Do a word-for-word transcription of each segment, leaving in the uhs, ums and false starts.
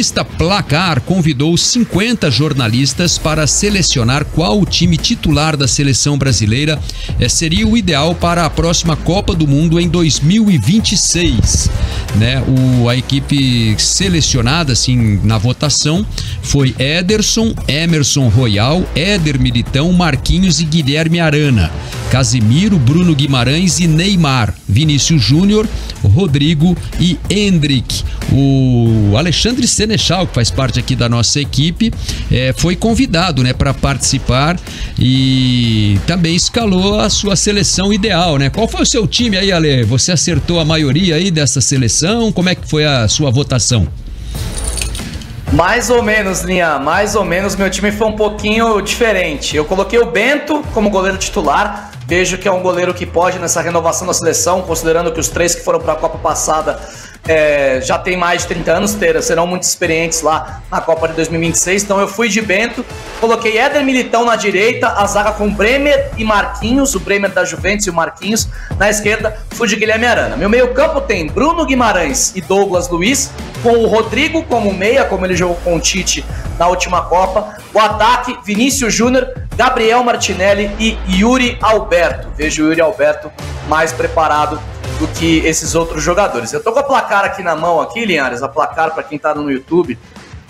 revista Placar convidou cinquenta jornalistas para selecionar qual o time titular da seleção brasileira seria o ideal para a próxima Copa do Mundo em dois mil e vinte e seis. Né? O, a equipe selecionada assim, na votação foi Ederson, Emerson Royal, Éder Militão, Marquinhos e Guilherme Arana, Casemiro, Bruno Guimarães e Neymar, Vinícius Júnior, Rodrigo e Endrick. O Alexandre Senechal, que faz parte aqui da nossa equipe, é, foi convidado, né, para participar e também escalou a sua seleção ideal, né? Qual foi o seu time aí, Ale? Você acertou a maioria aí dessa seleção? Como é que foi a sua votação? Mais ou menos, Linha, mais ou menos. Meu time foi um pouquinho diferente. Eu coloquei o Bento como goleiro titular. Vejo que é um goleiro que pode nessa renovação da seleção, considerando que os três que foram para a Copa passada é, já tem mais de trinta anos, ter, serão muito experientes lá na Copa de dois mil e vinte e seis. Então eu fui de Bento, coloquei Éder Militão na direita, a zaga com Bremer e Marquinhos, o Bremer da Juventus e o Marquinhos na esquerda, fui de Guilherme Arana. Meu meio campo tem Bruno Guimarães e Douglas Luiz, com o Rodrigo como meia, como ele jogou com o Tite na última Copa. O ataque, Vinícius Júnior, Gabriel Martinelli e Yuri Alberto. Vejo o Yuri Alberto mais preparado do que esses outros jogadores. Eu tô com a Placar aqui na mão, aqui, Linhares. A Placar, para quem tá no YouTube,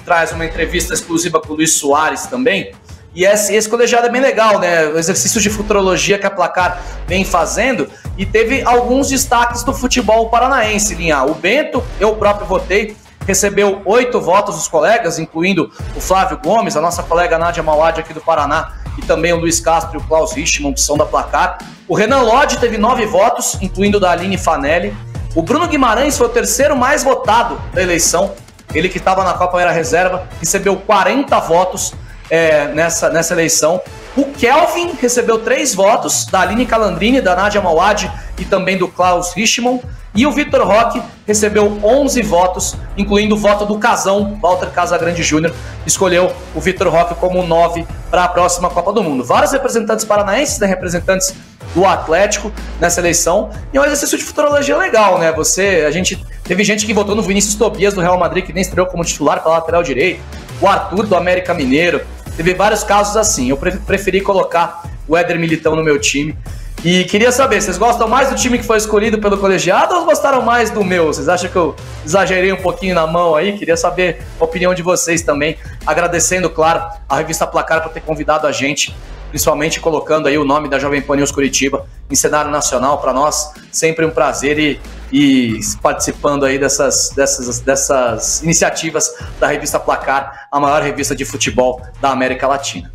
traz uma entrevista exclusiva com o Luiz Soares também. E esse, esse colegiado é bem legal, né? O exercício de futurologia que a Placar vem fazendo. E teve alguns destaques do futebol paranaense, Linhar. O Bento, eu próprio votei, recebeu oito votos dos colegas, incluindo o Flávio Gomes, a nossa colega Nadia Mauad aqui do Paraná, e também o Luiz Castro e o Klaus Richmond, são da Placar. O Renan Lodi teve nove votos, incluindo o da Aline Fanelli. O Bruno Guimarães foi o terceiro mais votado da eleição. Ele que estava na Copa era reserva, recebeu quarenta votos é, nessa, nessa eleição. O Kelvin recebeu três votos, da Aline Calandrini, da Nadia Mauad e também do Klaus Richmond. E o Vitor Roque recebeu onze votos, incluindo o voto do Casão, Walter Casagrande Júnior, escolheu o Vitor Roque como nove para a próxima Copa do Mundo. Vários representantes paranaenses, né, representantes do Atlético nessa eleição. E é um exercício de futurologia legal, né? Você, a gente, teve gente que votou no Vinícius Tobias do Real Madrid, que nem estreou como titular para lateral direito, o Arthur do América Mineiro. Teve vários casos assim. Eu preferi colocar o Éder Militão no meu time. E queria saber, vocês gostam mais do time que foi escolhido pelo colegiado ou gostaram mais do meu? Vocês acham que eu exagerei um pouquinho na mão aí? Queria saber a opinião de vocês também. Agradecendo, claro, a revista Placar por ter convidado a gente, principalmente colocando aí o nome da Jovem Pan News Curitiba em cenário nacional. Para nós, sempre um prazer e, e participando aí dessas, dessas, dessas iniciativas da revista Placar, a maior revista de futebol da América Latina.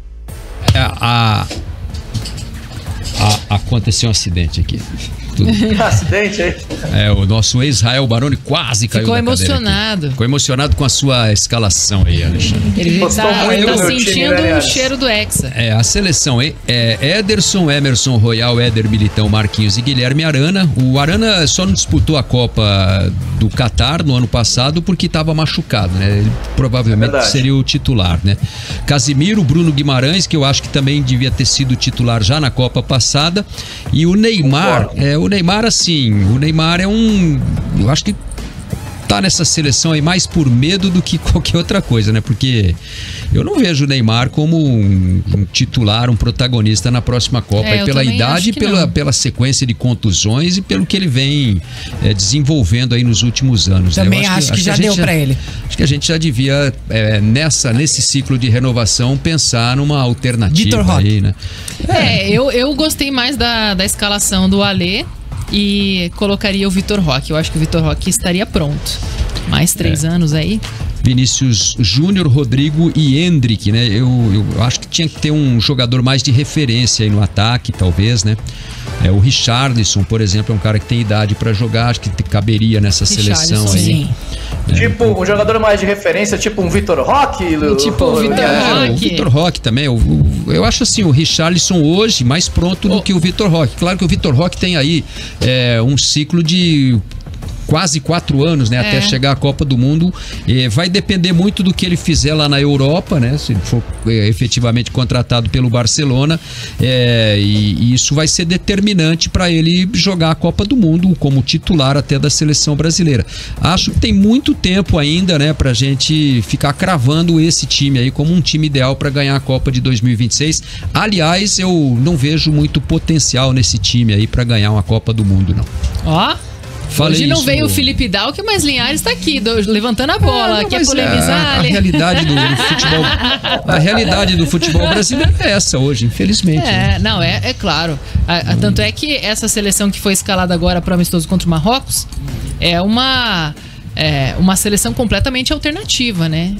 É, a... A, aconteceu um acidente aqui. Tudo. Acidente aí? É, o nosso ex-Rael Baroni quase caiu. Ficou emocionado. Ficou emocionado com a sua escalação aí, Alexandre. Ele tá, ele tá sentindo o cheiro do Hexa. É, a seleção é Ederson, Emerson Royal, Éder Militão, Marquinhos e Guilherme Arana. O Arana só não disputou a Copa do Catar no ano passado porque estava machucado, né? Ele provavelmente é seria o titular, né? Casimiro, Bruno Guimarães, que eu acho que também devia ter sido titular já na Copa passada. E o Neymar... O Neymar, assim, o Neymar é um... Eu acho que tá nessa seleção aí mais por medo do que qualquer outra coisa, né? Porque eu não vejo o Neymar como um, um titular, um protagonista na próxima Copa. É, e pela idade, pela, pela sequência de contusões e pelo que ele vem é, desenvolvendo aí nos últimos anos. Também, né? Eu acho, acho que, que, que já deu para ele. Acho que a gente já devia, é, nessa, nesse ciclo de renovação, pensar numa alternativa aí, né? É, é eu, eu gostei mais da, da escalação do Alê. E colocaria o Vitor Roque. Eu acho que o Vitor Roque estaria pronto. Mais três é. anos aí. Vinícius Júnior, Rodrigo e Endrick, né? Eu, eu acho que tinha que ter um jogador mais de referência aí no ataque, talvez, né? É, o Richarlison, por exemplo, é um cara que tem idade para jogar, acho que caberia nessa seleção aí. Sim. É, tipo, um jogador mais de referência, tipo um Vitor Roque? E tipo o Vitor é, Roque. O Vitor Roque também. Eu, eu acho assim, o Richarlison hoje mais pronto oh. do que o Vitor Roque. Claro que o Vitor Roque tem aí é, um ciclo de... quase quatro anos, né? É. Até chegar à Copa do Mundo. É, vai depender muito do que ele fizer lá na Europa, né? Se for é, efetivamente contratado pelo Barcelona. É, e, e isso vai ser determinante para ele jogar a Copa do Mundo como titular até da seleção brasileira. Acho que tem muito tempo ainda, né? Pra gente ficar cravando esse time aí como um time ideal para ganhar a Copa de dois mil e vinte e seis. Aliás, eu não vejo muito potencial nesse time aí para ganhar uma Copa do Mundo, não. Ó... Oh. Falei Hoje não isso, veio o Felipe Dalk, mas Linhares tá aqui, do, levantando a bola, é, quer polemizar. É, a, a, realidade do, do futebol, a realidade do futebol brasileiro é essa hoje, infelizmente. É, né? Não, é, é claro. A, a, tanto é que essa seleção que foi escalada agora para o amistoso contra o Marrocos é uma... É, uma seleção completamente alternativa, né?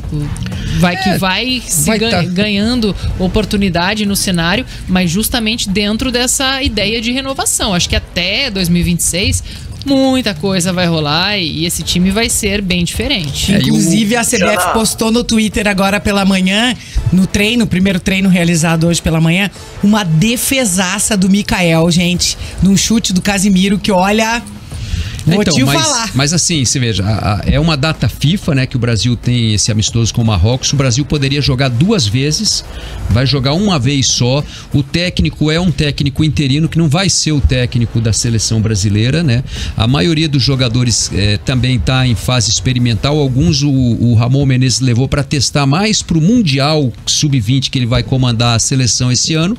Vai que é, vai se vai tá. ganhando oportunidade no cenário, mas justamente dentro dessa ideia de renovação. Acho que até dois mil e vinte e seis muita coisa vai rolar e esse time vai ser bem diferente. É, inclusive a C B F postou no Twitter agora pela manhã, no treino, primeiro treino realizado hoje pela manhã, uma defesaça do Mikael, gente, num chute do Casemiro que olha... Vou então, te mas, falar. Mas assim, você veja, a, a, é uma data FIFA, né, que o Brasil tem esse amistoso com o Marrocos. O Brasil poderia jogar duas vezes, vai jogar uma vez só. O técnico é um técnico interino, que não vai ser o técnico da seleção brasileira, né? A maioria dos jogadores é, também está em fase experimental. Alguns o, o Ramon Menezes levou para testar mais para o Mundial sub vinte, que ele vai comandar a seleção esse ano.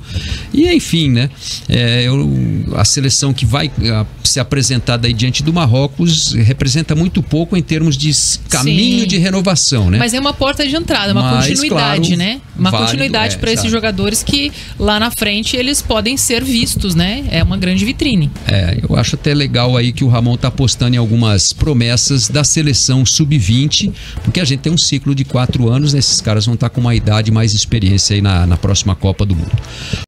E enfim, né? É, eu, a seleção que vai a, se apresentar daí diante do Marrocos representa muito pouco em termos de caminho Sim. de renovação, né? Mas é uma porta de entrada, uma Mas, continuidade, claro, né? Uma válido, continuidade é, para esses jogadores que lá na frente eles podem ser vistos, né? É uma grande vitrine. É, eu acho até legal aí que o Ramon tá apostando em algumas promessas da seleção sub vinte, porque a gente tem um ciclo de quatro anos, né? Esses caras vão estar tá com uma idade mais experiência aí na, na próxima Copa do Mundo.